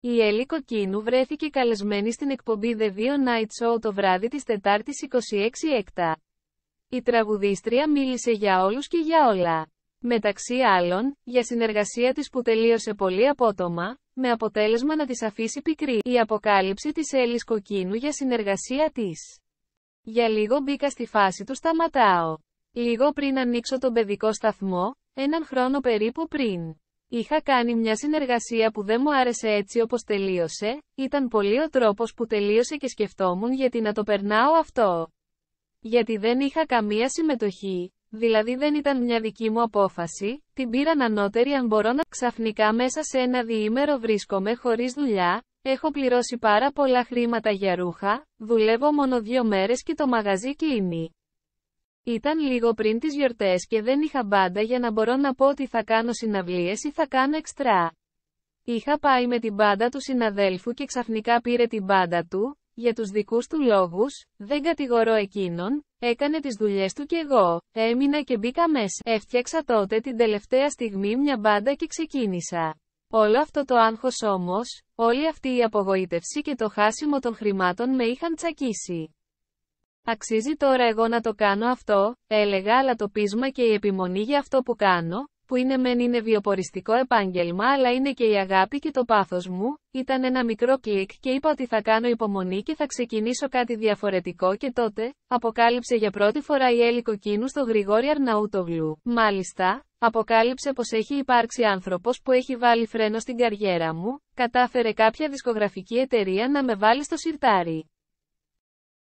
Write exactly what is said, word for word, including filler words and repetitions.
Η Έλλη Κοκκίνου βρέθηκε καλεσμένη στην εκπομπή The two Night Show το βράδυ της Τετάρτης εικοστή έκτη Οκτώβρη. Η τραγουδίστρια μίλησε για όλους και για όλα. Μεταξύ άλλων, για συνεργασία της που τελείωσε πολύ απότομα, με αποτέλεσμα να της αφήσει πικρή. Η αποκάλυψη της Έλλης Κοκκίνου για συνεργασία της. Για λίγο μπήκα στη φάση του σταματάω. Λίγο πριν ανοίξω τον παιδικό σταθμό, έναν χρόνο περίπου πριν. Είχα κάνει μια συνεργασία που δεν μου άρεσε έτσι όπως τελείωσε, ήταν πολύ ο τρόπος που τελείωσε και σκεφτόμουν γιατί να το περνάω αυτό. Γιατί δεν είχα καμία συμμετοχή, δηλαδή δεν ήταν μια δική μου απόφαση, την πήραν ανώτεροι αν μπορώ να... Ξαφνικά μέσα σε ένα διήμερο βρίσκομαι χωρίς δουλειά, έχω πληρώσει πάρα πολλά χρήματα για ρούχα, δουλεύω μόνο δύο μέρες και το μαγαζί κλείνει. Ήταν λίγο πριν τις γιορτές και δεν είχα μπάντα για να μπορώ να πω ότι θα κάνω συναυλίες ή θα κάνω εξτρά. Είχα πάει με την μπάντα του συναδέλφου και ξαφνικά πήρε την μπάντα του, για τους δικούς του λόγους, δεν κατηγορώ εκείνον, έκανε τις δουλειές του κι εγώ, έμεινα και μπήκα μέσα. Έφτιαξα τότε την τελευταία στιγμή μια μπάντα και ξεκίνησα. Όλο αυτό το άγχος όμως, όλη αυτή η απογοήτευση και το χάσιμο των χρημάτων με είχαν τσακίσει. Αξίζει τώρα εγώ να το κάνω αυτό, έλεγα, αλλά το πείσμα και η επιμονή για αυτό που κάνω, που είναι μεν είναι βιοποριστικό επάγγελμα αλλά είναι και η αγάπη και το πάθος μου, ήταν ένα μικρό κλικ και είπα ότι θα κάνω υπομονή και θα ξεκινήσω κάτι διαφορετικό και τότε, αποκάλυψε για πρώτη φορά η Έλλη Κοκκίνου στο Γρηγόρη Αρναούτοβλου. Μάλιστα, αποκάλυψε πως έχει υπάρξει άνθρωπος που έχει βάλει φρένο στην καριέρα μου, κατάφερε κάποια δισκογραφική εταιρεία να με βάλει στο σιρτάρι.